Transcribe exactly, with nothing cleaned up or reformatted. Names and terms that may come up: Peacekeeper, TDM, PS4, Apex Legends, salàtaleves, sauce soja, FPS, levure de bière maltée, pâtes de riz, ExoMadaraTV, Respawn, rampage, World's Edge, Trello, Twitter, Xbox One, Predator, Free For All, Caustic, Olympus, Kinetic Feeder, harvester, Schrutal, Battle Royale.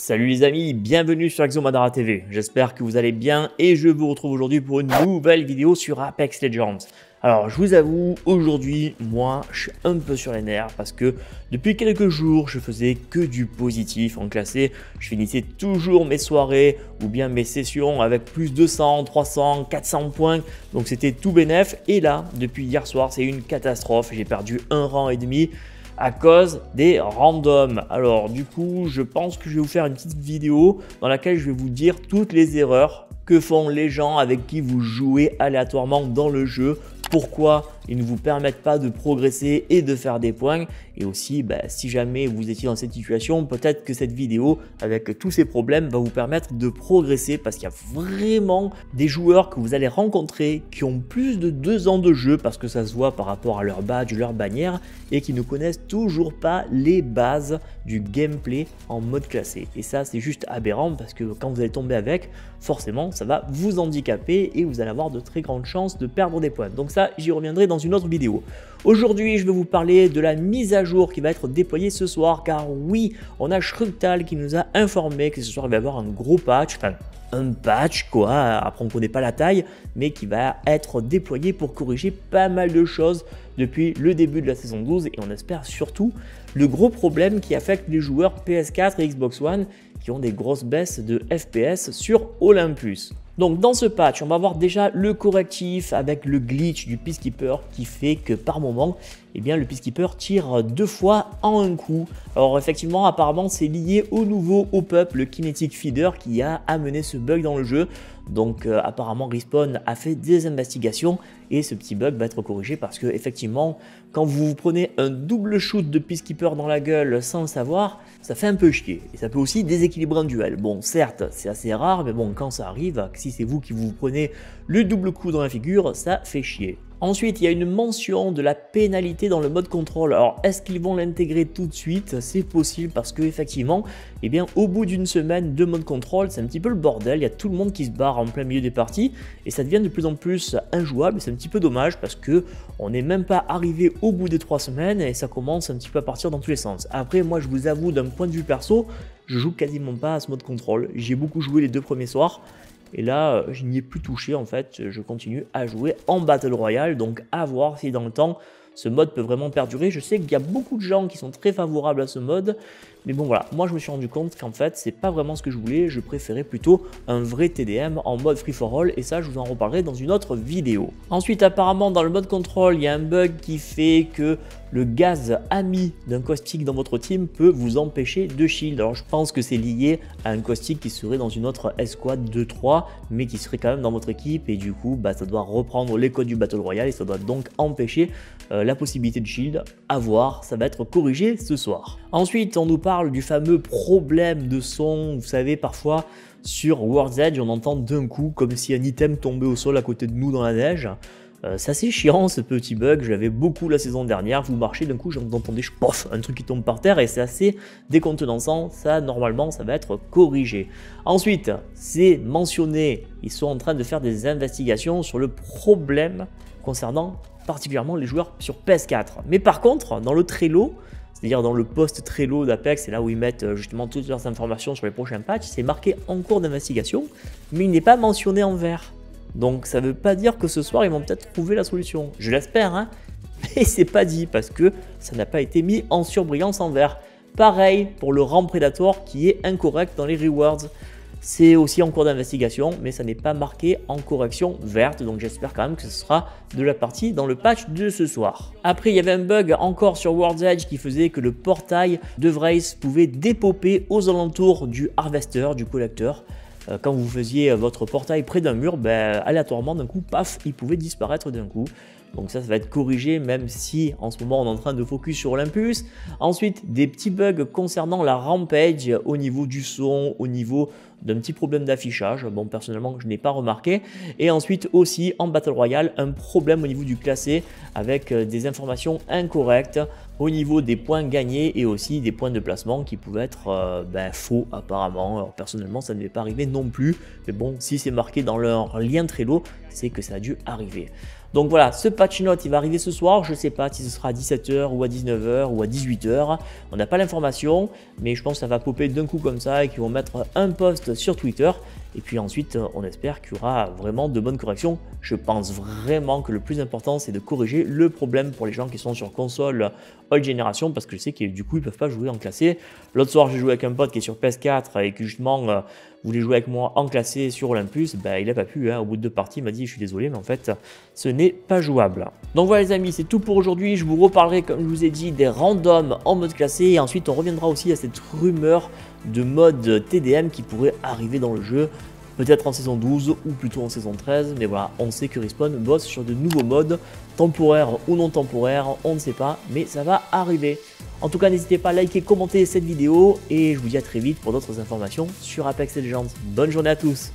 Salut les amis, bienvenue sur ExoMadaraTV. J'espère que vous allez bien et je vous retrouve aujourd'hui pour une nouvelle vidéo sur Apex Legends. Alors je vous avoue, aujourd'hui, moi, je suis un peu sur les nerfs parce que depuis quelques jours, je faisais que du positif en classé. Je finissais toujours mes soirées ou bien mes sessions avec plus de deux cents, trois cents, quatre cents points. Donc c'était tout bénef. Et là, depuis hier soir, c'est une catastrophe. J'ai perdu un rang et demi à cause des randoms. Alors du coup, je pense que je vais vous faire une petite vidéo dans laquelle je vais vous dire toutes les erreurs que font les gens avec qui vous jouez aléatoirement dans le jeu, pourquoi ils ne vous permettent pas de progresser et de faire des points. Et aussi, bah, si jamais vous étiez dans cette situation, peut-être que cette vidéo, avec tous ces problèmes, va vous permettre de progresser parce qu'il y a vraiment des joueurs que vous allez rencontrer qui ont plus de deux ans de jeu parce que ça se voit par rapport à leur badge, leur bannière, et qui ne connaissent toujours pas les bases du gameplay en mode classé. Et ça, c'est juste aberrant parce que quand vous allez tomber avec, forcément, ça va vous handicaper et vous allez avoir de très grandes chances de perdre des points. Donc ça, j'y reviendrai dans une autre vidéo. Aujourd'hui, je vais vous parler de la mise à jour qui va être déployée ce soir, car oui, on a Schrutal qui nous a informé que ce soir il va y avoir un gros patch, enfin un patch quoi, après on ne connaît pas la taille, mais qui va être déployé pour corriger pas mal de choses depuis le début de la saison douze, et on espère surtout le gros problème qui affecte les joueurs P S quatre et Xbox One qui ont des grosses baisses de F P S sur Olympus. Donc dans ce patch, on va voir déjà le correctif avec le glitch du Peacekeeper qui fait que par moment, eh bien, le Peacekeeper tire deux fois en un coup. Alors effectivement, apparemment, c'est lié au nouveau pop-up, le Kinetic Feeder, qui a amené ce bug dans le jeu. Donc euh, apparemment, Respawn a fait des investigations et ce petit bug va être corrigé parce que effectivement, quand vous vous prenez un double shoot de Peacekeeper dans la gueule sans le savoir, ça fait un peu chier. Et ça peut aussi déséquilibrer un duel. Bon, certes, c'est assez rare, mais bon, quand ça arrive, si c'est vous qui vous prenez le double coup dans la figure, ça fait chier. Ensuite, il y a une mention de la pénalité dans le mode contrôle. Alors, est-ce qu'ils vont l'intégrer tout de suite? C'est possible parce que effectivement, eh bien, au bout d'une semaine de mode contrôle, c'est un petit peu le bordel. Il y a tout le monde qui se barre en plein milieu des parties et ça devient de plus en plus injouable. C'est un petit peu dommage parce que on n'est même pas arrivé au bout des trois semaines et ça commence un petit peu à partir dans tous les sens. Après, moi, je vous avoue, d'un point de vue perso, je joue quasiment pas à ce mode contrôle. J'ai beaucoup joué les deux premiers soirs. Et là, je n'y ai plus touché en fait, je continue à jouer en Battle Royale, donc à voir si dans le temps, ce mode peut vraiment perdurer. Je sais qu'il y a beaucoup de gens qui sont très favorables à ce mode, mais bon voilà, moi je me suis rendu compte qu'en fait, c'est pas vraiment ce que je voulais, je préférais plutôt un vrai T D M en mode Free For All, et ça, je vous en reparlerai dans une autre vidéo. Ensuite, apparemment, dans le mode contrôle, il y a un bug qui fait que le gaz ami d'un caustic dans votre team peut vous empêcher de shield. Alors je pense que c'est lié à un caustic qui serait dans une autre escouade deux trois, mais qui serait quand même dans votre équipe, et du coup bah, ça doit reprendre les codes du Battle Royale et ça doit donc empêcher euh, la possibilité de shield. À voir, ça va être corrigé ce soir. Ensuite, on nous parle du fameux problème de son, vous savez parfois sur World's Edge on entend d'un coup comme si un item tombait au sol à côté de nous dans la neige. Euh, c'est assez chiant ce petit bug, je l'avais beaucoup la saison dernière, vous marchez d'un coup j'entendais je pof, un truc qui tombe par terre et c'est assez décontenancant, ça normalement ça va être corrigé. Ensuite, c'est mentionné, ils sont en train de faire des investigations sur le problème concernant particulièrement les joueurs sur P S quatre. Mais par contre, dans le Trello, c'est-à-dire dans le post Trello d'Apex, c'est là où ils mettent justement toutes leurs informations sur les prochains patchs, c'est marqué en cours d'investigation, mais il n'est pas mentionné en vert. Donc ça ne veut pas dire que ce soir ils vont peut-être trouver la solution, je l'espère, hein, mais c'est pas dit parce que ça n'a pas été mis en surbrillance en vert. Pareil pour le rang Predator qui est incorrect dans les rewards, c'est aussi en cours d'investigation mais ça n'est pas marqué en correction verte, donc j'espère quand même que ce sera de la partie dans le patch de ce soir. Après il y avait un bug encore sur World's Edge qui faisait que le portail de Wraith pouvait dépopper aux alentours du harvester, du collecteur. Quand vous faisiez votre portail près d'un mur, ben, aléatoirement d'un coup, paf, il pouvait disparaître d'un coup. Donc ça, ça va être corrigé, même si en ce moment on est en train de focus sur Olympus. Ensuite, des petits bugs concernant la rampage au niveau du son, au niveau d'un petit problème d'affichage. Bon, personnellement, je n'ai pas remarqué. Et ensuite aussi, en Battle Royale, un problème au niveau du classé avec des informations incorrectes. au niveau des points gagnés et aussi des points de placement qui pouvaient être euh, ben, faux apparemment. Alors personnellement ça ne m'est pas arrivé non plus, mais bon, si c'est marqué dans leur lien Trello, c'est que ça a dû arriver. Donc voilà, ce patch note, il va arriver ce soir. Je ne sais pas si ce sera à dix-sept heures ou à dix-neuf heures ou à dix-huit heures. On n'a pas l'information, mais je pense que ça va popper d'un coup comme ça et qu'ils vont mettre un post sur Twitter. Et puis ensuite, on espère qu'il y aura vraiment de bonnes corrections. Je pense vraiment que le plus important, c'est de corriger le problème pour les gens qui sont sur console old génération, parce que je sais que du coup, ils ne peuvent pas jouer en classé. L'autre soir, j'ai joué avec un pote qui est sur P S quatre et qui justement euh, voulait jouer avec moi en classé sur Olympus. Ben, il n'a pas pu, hein. Au bout de deux parties, il m'a dit « je suis désolé, mais en fait, ce n'est pas jouable ». Donc voilà les amis, c'est tout pour aujourd'hui. Je vous reparlerai, comme je vous ai dit, des randoms en mode classé. Et ensuite, on reviendra aussi à cette rumeur de mode T D M qui pourrait arriver dans le jeu, peut-être en saison douze ou plutôt en saison treize, mais voilà, on sait que Respawn bosse sur de nouveaux modes, temporaires ou non temporaires, on ne sait pas, mais ça va arriver. En tout cas, n'hésitez pas à liker, commenter cette vidéo, et je vous dis à très vite pour d'autres informations sur Apex Legends. Bonne journée à tous!